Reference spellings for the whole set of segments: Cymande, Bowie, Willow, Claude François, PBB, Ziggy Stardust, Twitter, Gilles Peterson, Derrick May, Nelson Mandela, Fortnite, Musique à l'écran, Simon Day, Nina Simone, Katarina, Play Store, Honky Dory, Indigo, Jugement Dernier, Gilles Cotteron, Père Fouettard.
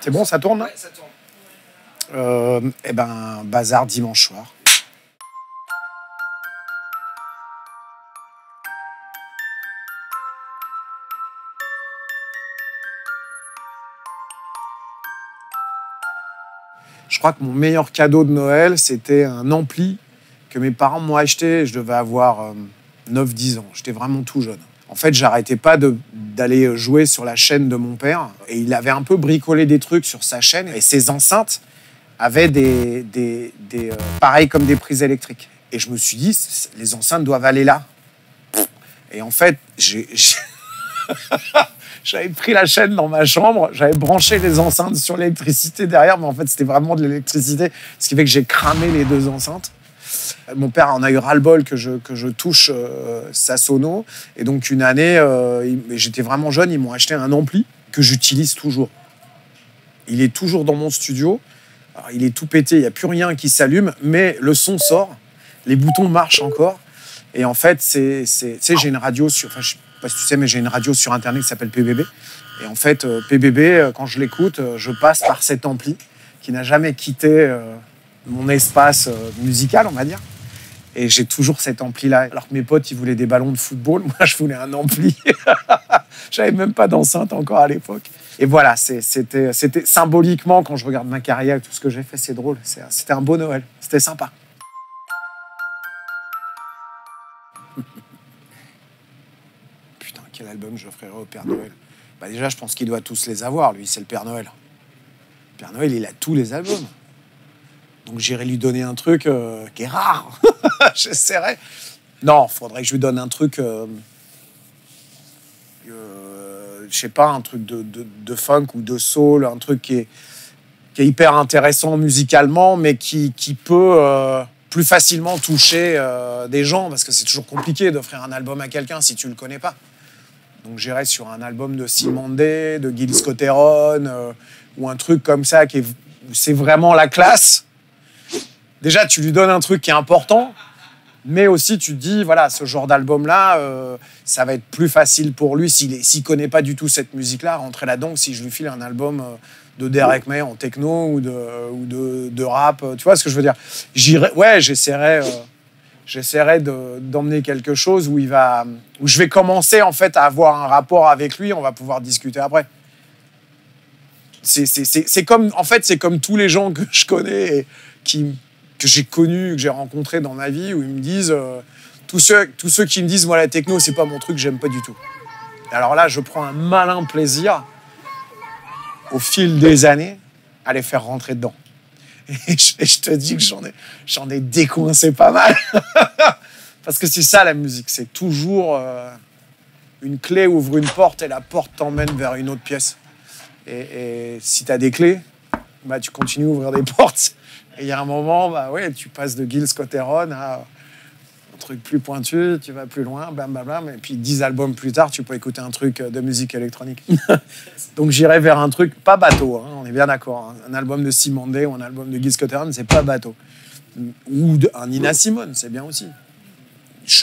C'est bon, ça tourne? Ouais, ça tourne. Eh ben, bazar dimanche soir. Je crois que mon meilleur cadeau de Noël, c'était un ampli que mes parents m'ont acheté. Je devais avoir 9-10 ans. J'étais vraiment tout jeune. En fait, j'arrêtais pas d'aller jouer sur la chaîne de mon père. Et il avait un peu bricolé des trucs sur sa chaîne. Et ses enceintes avaient des pareil comme des prises électriques. Et je me suis dit, les enceintes doivent aller là. Et en fait, j'avais pris la chaîne dans ma chambre, j'avais branché les enceintes sur l'électricité derrière, mais en fait, c'était vraiment de l'électricité, ce qui fait que j'ai cramé les deux enceintes. Mon père en a eu ras-le-bol que je touche sa sono. Et donc, une année, j'étais vraiment jeune, ils m'ont acheté un ampli que j'utilise toujours. Il est toujours dans mon studio. Alors, il est tout pété, il n'y a plus rien qui s'allume, mais le son sort, les boutons marchent encore. Et en fait, tu sais, j'ai une radio sur... Enfin, je sais pas si tu sais, mais j'ai une radio sur Internet qui s'appelle PBB. Et en fait, PBB, quand je l'écoute, je passe par cet ampli qui n'a jamais quitté mon espace musical, on va dire. Et j'ai toujours cet ampli-là. Alors que mes potes, ils voulaient des ballons de football. Moi, je voulais un ampli. J'avais même pas d'enceinte encore à l'époque. Et voilà, c'était symboliquement, quand je regarde ma carrière, tout ce que j'ai fait, c'est drôle. C'était un beau Noël. C'était sympa. Quel album j'offrirais au Père Noël? Bah déjà, je pense qu'il doit tous les avoir. Lui, c'est le Père Noël. Le Père Noël, il a tous les albums. Donc, j'irai lui donner un truc qui est rare. J'essaierai. Non, faudrait que je lui donne un truc... je sais pas, un truc de funk ou de soul, un truc qui est hyper intéressant musicalement, mais qui peut... plus facilement toucher des gens, parce que c'est toujours compliqué d'offrir un album à quelqu'un si tu le connais pas. Donc j'irais sur un album de Simon Day, de Gilles Cotteron, ou un truc comme ça, c'est vraiment la classe. Déjà, tu lui donnes un truc qui est important, mais aussi tu te dis, voilà, ce genre d'album-là, ça va être plus facile pour lui s'il connaît pas du tout cette musique-là, rentrer là-dedans, si je lui file un album... de Derrick May en techno ou de rap, tu vois ce que je veux dire? Ouais, j'essaierai d'emmener quelque chose où je vais commencer en fait à avoir un rapport avec lui, on va pouvoir discuter après. C'est comme tous les gens que je connais et que j'ai connus, que j'ai rencontrés dans ma vie, où ils me disent tous ceux qui me disent moi la techno c'est pas mon truc, j'aime pas du tout. Alors là, je prends un malin plaisir au fil des années, à les faire rentrer dedans. Et je te dis que j'en ai décoincé pas mal. Parce que c'est ça, la musique. C'est toujours une clé ouvre une porte et la porte t'emmène vers une autre pièce. Et si tu as des clés, bah, tu continues à ouvrir des portes. Et il y a un moment, bah, ouais, tu passes de Gilles Cotteron à un truc plus pointu, tu vas plus loin, bam, bam, bam. Et puis 10 albums plus tard, tu peux écouter un truc de musique électronique. Donc j'irai vers un truc pas bateau, hein, on est bien d'accord. Hein. Un album de Simon Day ou un album de Gilles Cotteron, c'est pas bateau. Ou un Nina Simone, c'est bien aussi.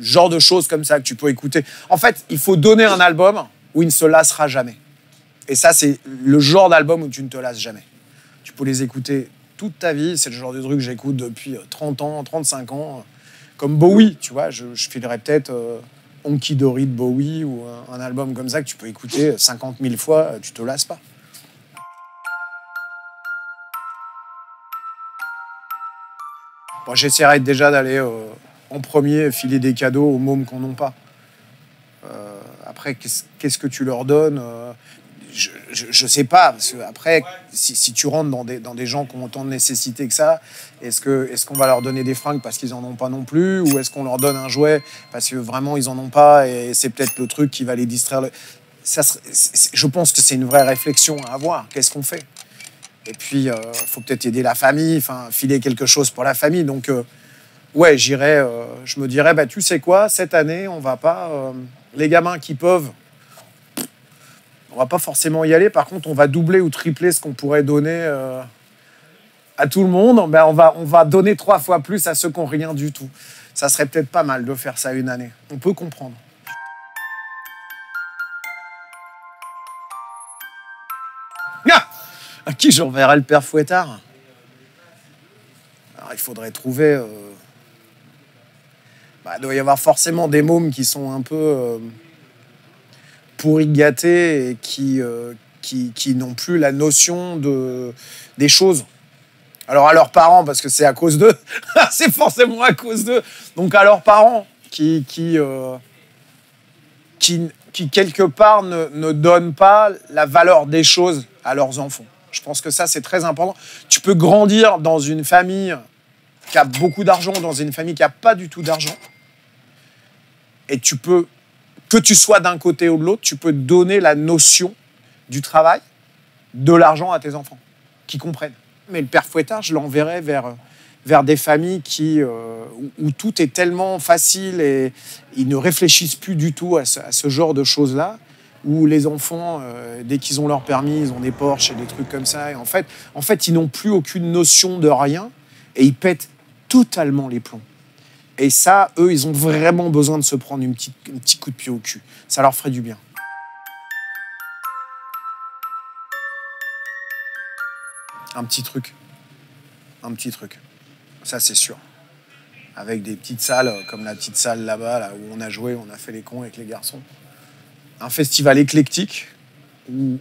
Genre de choses comme ça que tu peux écouter. En fait, il faut donner un album où il ne se lassera jamais. Et ça, c'est le genre d'album où tu ne te lasses jamais. Tu peux les écouter toute ta vie. C'est le genre de truc que j'écoute depuis 30 ans, 35 ans. Comme Bowie, tu vois, je filerais peut-être Honky Dory de Bowie ou un album comme ça que tu peux écouter 50 000 fois, tu te lasses pas. Bon, j'essaierai déjà d'aller en premier filer des cadeaux aux mômes qu'on n'a pas. Après, qu'est-ce que tu leur donnes? Je sais pas, parce que après, si tu rentres dans des gens qui ont autant de nécessité que ça, est-ce qu'on va leur donner des fringues parce qu'ils en ont pas non plus, ou est-ce qu'on leur donne un jouet parce que vraiment ils en ont pas et c'est peut-être le truc qui va les distraire. Je pense que c'est une vraie réflexion à avoir. Qu'est-ce qu'on fait? Et puis, faut peut-être aider la famille, enfin filer quelque chose pour la famille. Donc, ouais, j'irais, je me dirais, bah tu sais quoi, cette année, on va pas, les gamins qui peuvent. On va pas forcément y aller. Par contre, on va doubler ou tripler ce qu'on pourrait donner à tout le monde. Ben, on va donner 3 fois plus à ceux qui n'ont rien du tout. Ça serait peut-être pas mal de faire ça une année. On peut comprendre. Ah, à qui je reverrai le père Fouettard. Alors, il faudrait trouver... il doit y avoir forcément des mômes qui sont un peu pourris gâtés et qui n'ont plus la notion des choses. Alors à leurs parents, parce que c'est à cause d'eux, c'est forcément à cause d'eux. Donc à leurs parents qui quelque part ne donnent pas la valeur des choses à leurs enfants. Je pense que ça, c'est très important. Tu peux grandir dans une famille qui a beaucoup d'argent, dans une famille qui n'a pas du tout d'argent. Et tu peux, que tu sois d'un côté ou de l'autre, tu peux donner la notion du travail, de l'argent à tes enfants, qui comprennent. Mais le père Fouettard, je l'enverrai vers des familles où tout est tellement facile et ils ne réfléchissent plus du tout à ce genre de choses-là, où les enfants, dès qu'ils ont leur permis, ils ont des Porsche et des trucs comme ça. Et en fait, ils n'ont plus aucune notion de rien et ils pètent totalement les plombs. Et ça, eux, ils ont vraiment besoin de se prendre un petit coup de pied au cul. Ça leur ferait du bien. Un petit truc. Ça, c'est sûr. Avec des petites salles, comme la petite salle là-bas, là, où on a joué, on a fait les cons avec les garçons. Un festival éclectique, où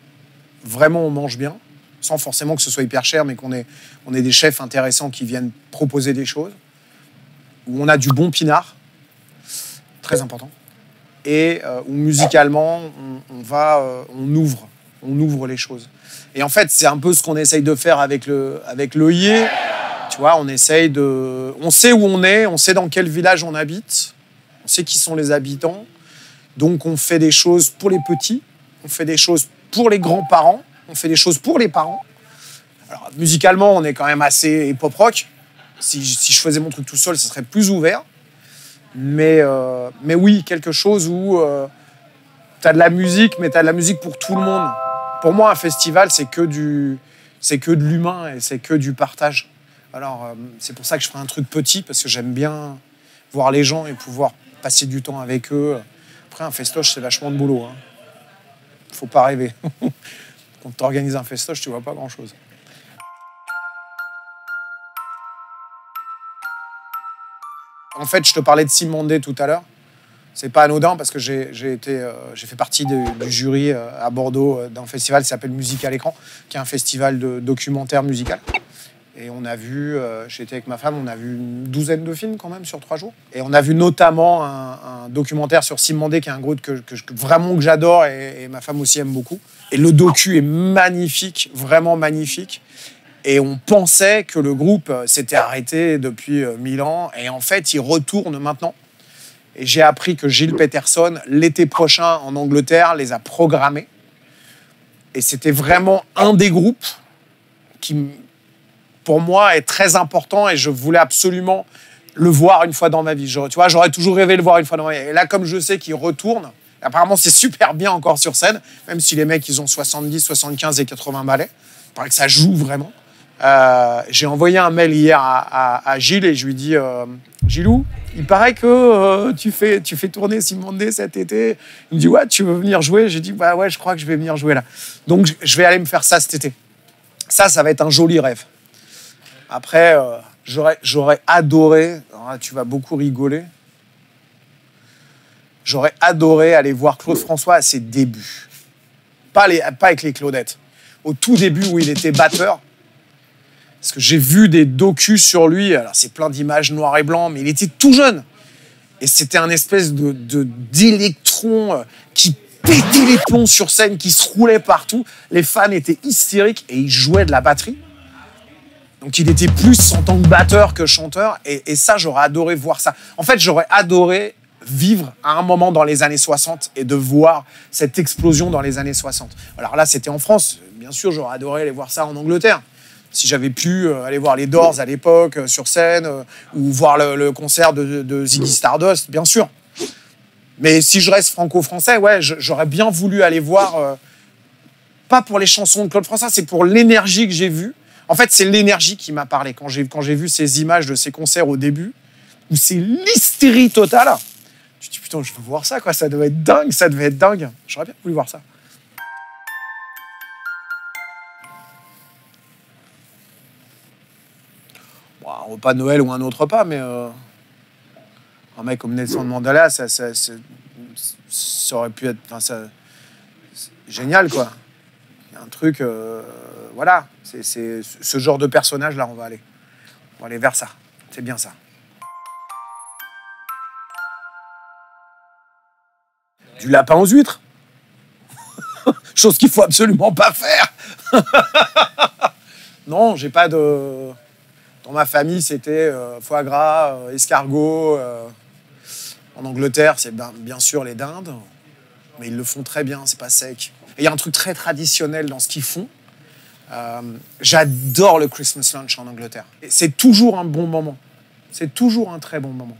vraiment on mange bien, sans forcément que ce soit hyper cher, mais qu'on ait des chefs intéressants qui viennent proposer des choses, où on a du bon pinard, très important, et où musicalement, on ouvre les choses. Et en fait, c'est un peu ce qu'on essaye de faire avec l'œillet. Tu vois, on sait où on est, on sait dans quel village on habite, on sait qui sont les habitants. Donc, on fait des choses pour les petits, on fait des choses pour les grands-parents, on fait des choses pour les parents. Alors, musicalement, on est quand même assez pop-rock. Si je faisais mon truc tout seul, ce serait plus ouvert. Mais oui, quelque chose où t'as de la musique, mais t'as de la musique pour tout le monde. Pour moi, un festival, c'est que de l'humain et c'est que du partage. Alors, c'est pour ça que je ferai un truc petit, parce que j'aime bien voir les gens et pouvoir passer du temps avec eux. Après, un festoche, c'est vachement de boulot. Hein. Faut pas rêver. Quand tu organises un festoche, tu vois pas grand-chose. En fait, je te parlais de Cymande tout à l'heure. C'est pas anodin parce que j'ai fait partie du jury à Bordeaux d'un festival qui s'appelle Musique à l'écran, qui est un festival de documentaire musical. Et on a vu, j'étais avec ma femme, on a vu une douzaine de films quand même sur 3 jours. Et on a vu notamment un documentaire sur Cymande, qui est un groupe que j'adore et ma femme aussi aime beaucoup. Et le docu est magnifique, vraiment magnifique. Et on pensait que le groupe s'était arrêté depuis 1000 ans. Et en fait, il retourne maintenant. Et j'ai appris que Gilles Peterson, l'été prochain en Angleterre, les a programmés. Et c'était vraiment un des groupes qui, pour moi, est très important et je voulais absolument le voir une fois dans ma vie. Tu vois, j'aurais toujours rêvé de le voir une fois dans ma vie. Et là, comme je sais qu'il retourne, apparemment, c'est super bien encore sur scène, même si les mecs, ils ont 70, 75 et 80 ballets. Il paraît que ça joue vraiment. J'ai envoyé un mail hier à Gilles et je lui dis Gilou, il paraît que tu fais tourner Cymande cet été. Il me dit ouais, tu veux venir jouer? J'ai dit bah ouais, je crois que je vais venir jouer là. Donc je vais aller me faire ça cet été. Ça va être un joli rêve. Après, j'aurais adoré. Alors là, tu vas beaucoup rigoler. J'aurais adoré aller voir Claude François à ses débuts. Pas avec les Claudettes. Au tout début où il était batteur. Parce que j'ai vu des docus sur lui, alors c'est plein d'images noires et blancs, mais il était tout jeune. Et c'était un espèce d'électron qui pétait les plombs sur scène, qui se roulait partout. Les fans étaient hystériques et il jouait de la batterie. Donc il était plus en tant que batteur que chanteur. Et ça, j'aurais adoré voir ça. En fait, j'aurais adoré vivre à un moment dans les années 60 et de voir cette explosion dans les années 60. Alors là, c'était en France. Bien sûr, j'aurais adoré aller voir ça en Angleterre. Si j'avais pu aller voir les Doors à l'époque sur scène ou voir le concert de Ziggy Stardust, bien sûr. Mais si je reste franco-français, ouais, j'aurais bien voulu aller voir, pas pour les chansons de Claude François, c'est pour l'énergie que j'ai vue. En fait, c'est l'énergie qui m'a parlé. Quand j'ai vu ces images de ces concerts au début, où c'est l'hystérie totale, je me dis putain, je veux voir ça, quoi. Ça devait être dingue, ça devait être dingue. J'aurais bien voulu voir ça. bon, un repas de Noël ou un autre repas, mais un mec comme Nelson Mandela, ça aurait pu être... Enfin, génial, quoi. Il y a un truc... voilà, c'est ce genre de personnage-là, on va aller vers ça. C'est bien ça. Du lapin aux huîtres. Chose qu'il faut absolument pas faire. Non, j'ai pas de... Dans ma famille, c'était foie gras, escargot. En Angleterre, c'est bien sûr les dindes. Mais ils le font très bien, c'est pas sec. Et il y a un truc très traditionnel dans ce qu'ils font. J'adore le Christmas lunch en Angleterre. C'est toujours un bon moment. C'est toujours un très bon moment.